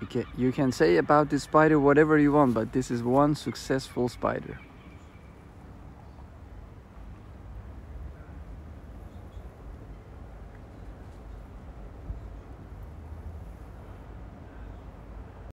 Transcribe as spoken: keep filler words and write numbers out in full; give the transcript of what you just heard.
You can, you can say about this spider whatever you want, but this is one successful spider.